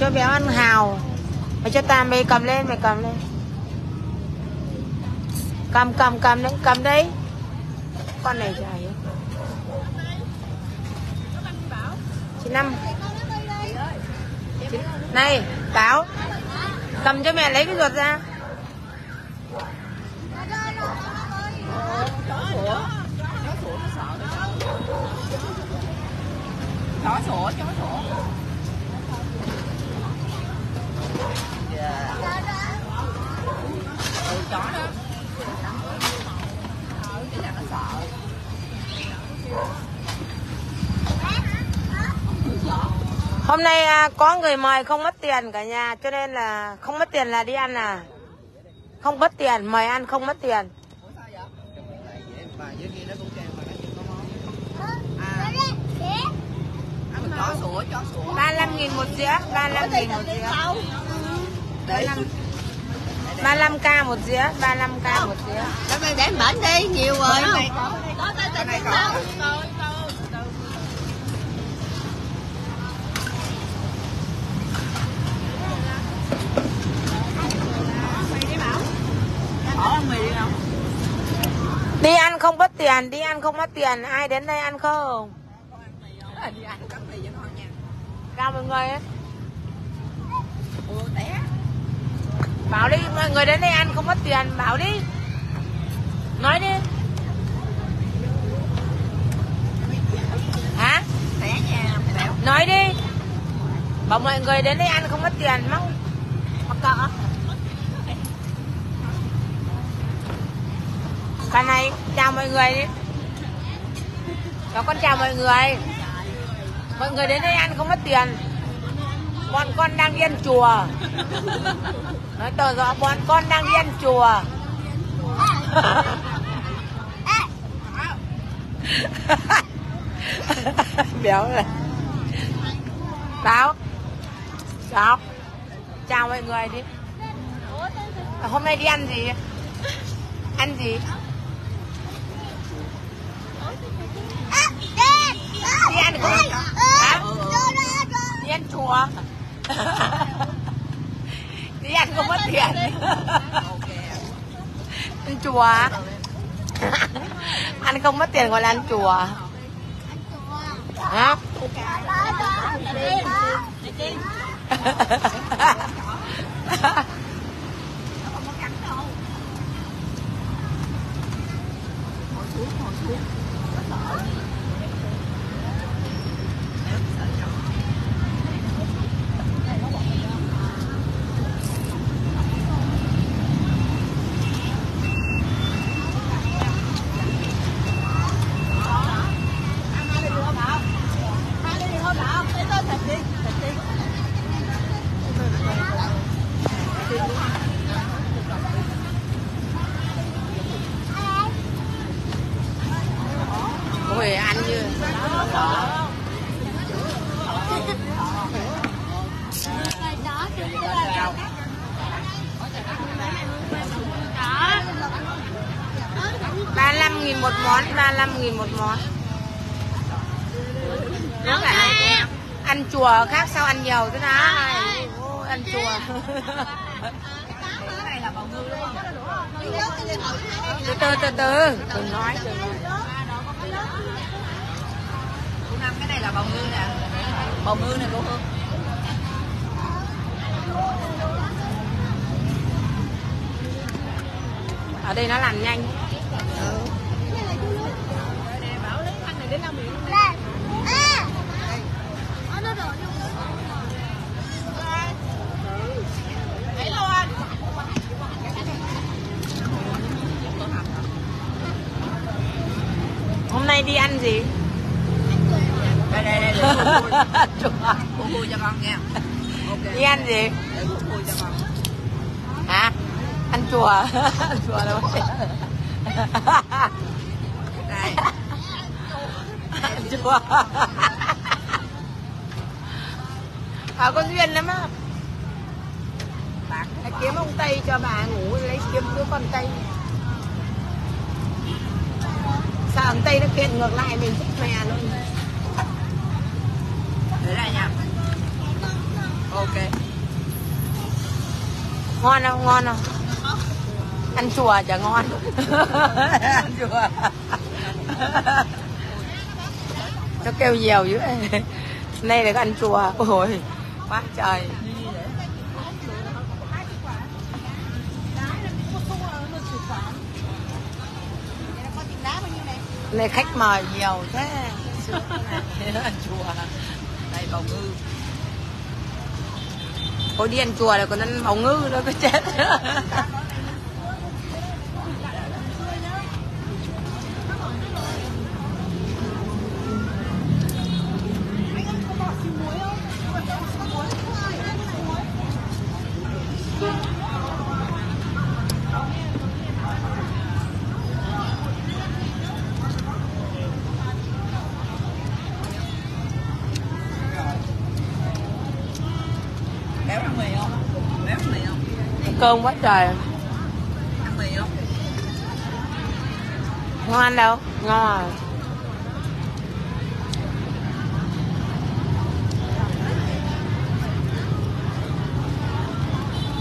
Cho béo ăn hào. Mày cho Tam mày cầm lên, mày cầm lên. Cầm đấy. Con này trời. Chị Năm. Chị... Này, Táo. Cầm cho mẹ lấy cái ruột ra. Chó sủa, chó sủa. Chó đó. Cái này nó sợ. Hôm nay có người mời không mất tiền cả nhà, cho nên là không mất tiền là đi ăn à. Không mất tiền, mời ăn không mất tiền. Chó sủa, chó sủa. 35.000 một dĩa, 35.000 một dĩa. 35k một dĩa, 35k một dĩa. Cái này để bển đi, nhiều rồi. Có tới tỉnh này có. Đi ăn không mất tiền, đi ăn không mất tiền. Ai đến đây ăn không? Đi ăn cắm đi cho con nha. Chào mọi người ấy. Bảo đi, mọi người đến đây ăn không mất tiền, bảo đi. Nói đi. Hả? Nói đi. Bảo mọi người đến đây ăn không mất tiền, mắc cỡ. Bà này chào mọi người đi. Đó, con chào mọi người. Mọi người đến đây ăn không mất tiền. Bọn con đang đi ăn chùa. Nói tờ rõ bọn con đang đi ăn chùa. Béo này. Báo. Chào. Chào mọi người đi. Hôm nay đi ăn gì? Ăn gì? Đi ăn không? Hả? Đi ăn chùa. Đi ăn không mất tiền. Ăn chùa. Ăn không mất tiền gọi là ăn chùa. Hả? Ôi ăn như ba 35.000 một món, 35.000 một món. Đúng là ăn chùa khác sao ăn nhiều thế nào? Ăn chùa. Từ từ đừng nói. Cô Năm, cái này là bào ngư nè. Bào ngư nè cô Hương. Ở đây nó làm nhanh. Ừ. Hôm nay đi ăn gì? Đây cô vui cho con nghe. Okay. Đi ăn gì? Để cô vui cho con. Hả? Ăn chùa. Ăn chùa đâu vậy? Đây. Ăn chùa. À, con duyên lắm á. Bà kiếm ông Tây cho bà ngủ, lấy kiếm đứa con Tây. Sao ông Tây nó kiện ngược lại mình thích mẹ luôn. Thế này nha. Ok. Ngon không? Ngon không? Ăn chùa chả ngon. Ăn chùa. Nó kêu nhiều dữ. Nay là có ăn chùa. Ôi quá trời. Này khách mời nhiều thế. Ăn chùa. Đây bào ngư. Cô đi ăn chùa là còn ăn bào ngư nữa, có chết. Cơm quá trời. Ăn mì không? Ngon ăn đâu? Ngon à.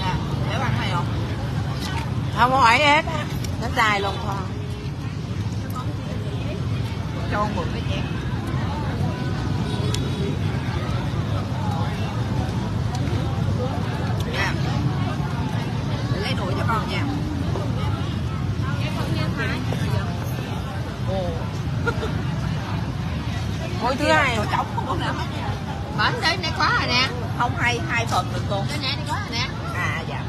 Nè, nếu ăn mày không? Không có hỏi hết. Nó dài lòng thò. Cho con mượn cái chén. Mỗi thứ hai bánh đấy nè quá rồi nè, không hay hai phần được cô. Cái này có rồi nè. À dạ.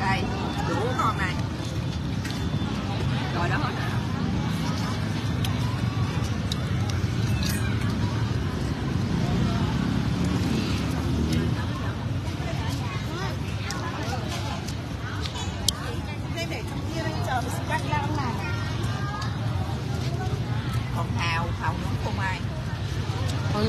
Đây đủ con này. Rồi đó. Con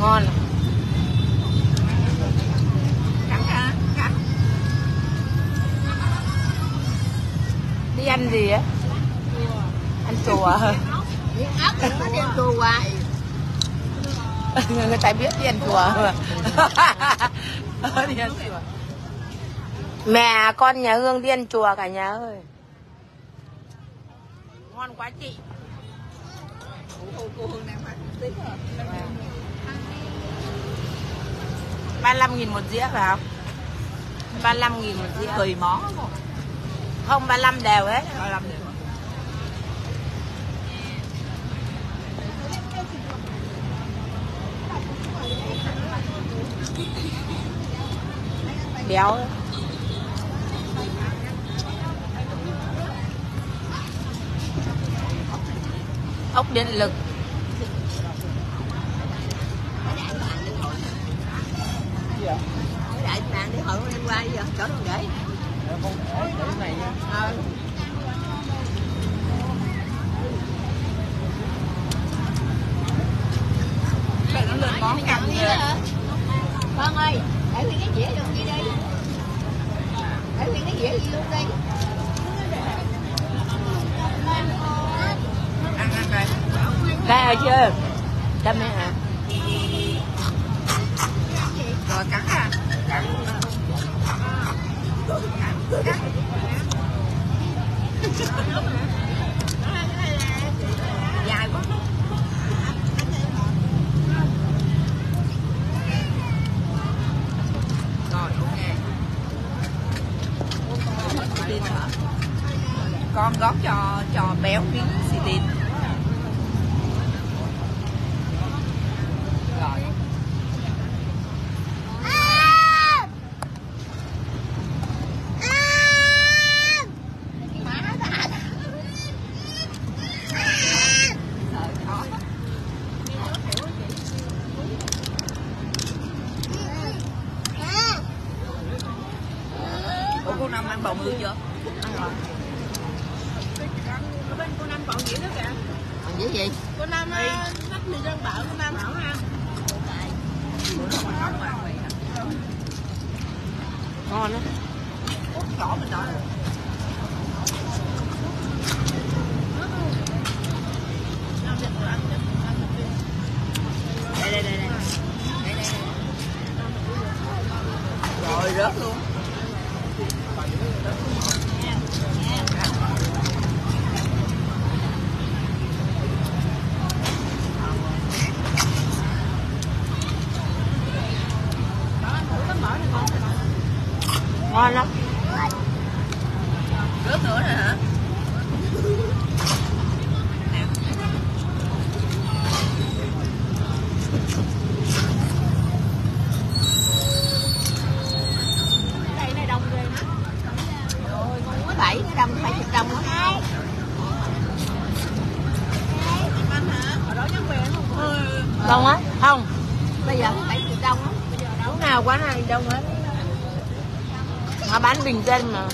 Ngon. Cắn hả? Cắn. Đi ăn gì á? Ăn chùa. Đi ăn chùa hoài. Người ta biết đi ăn chùa. Đi ăn chùa. Mẹ con nhà Hương đi ăn chùa cả nhà ơi. Ngon quá chị. Cô Hương này mà tính rồi. 35.000 một dĩa phải không? 35.000 một dĩa. Tùy món. Không 35 đều hết. 35 đều. Béo. Ốc điện lực. Đại bạn đi hỏi em qua giờ chở con để. Con này nha. Nó lên món cầm kìa. Con ơi, để nguyên cái dĩa luôn đi đi. Để nguyên cái dĩa đi luôn đi. Ăn ăn đây. Đây rồi chưa? Đâm đây hả? Rồi cắn à. Cắn. Cắn. Dài quá. Rồi ok. xilin hả? Con góp cho béo miếng xilin. Rồi. Cô Năm ăn bào ngư chưa? Ăn rồi. Ở bên cô Năm còn dĩa nữa kìa. Còn dĩa gì? Cô Năm nắp mì rang bạo cô Năm bảo ha. Ngon lắm. Út nhỏ mình đợi. Đây đây đây đây. Rồi rớt luôn. Ngon lắm. Rớt nữa rồi hả? Đông á? Không. Bây giờ 70 đông á. Lúc nào quán này đông hết. Mà bán bình dân mà.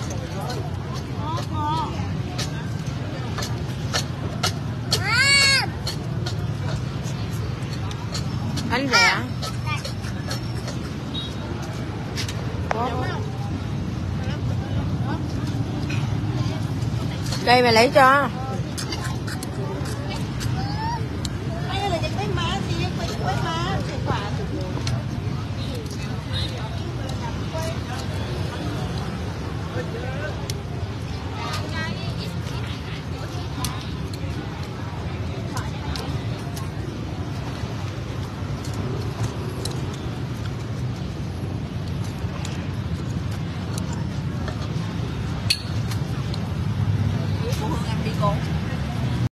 Ăn rẻ. Đây mày lấy cho.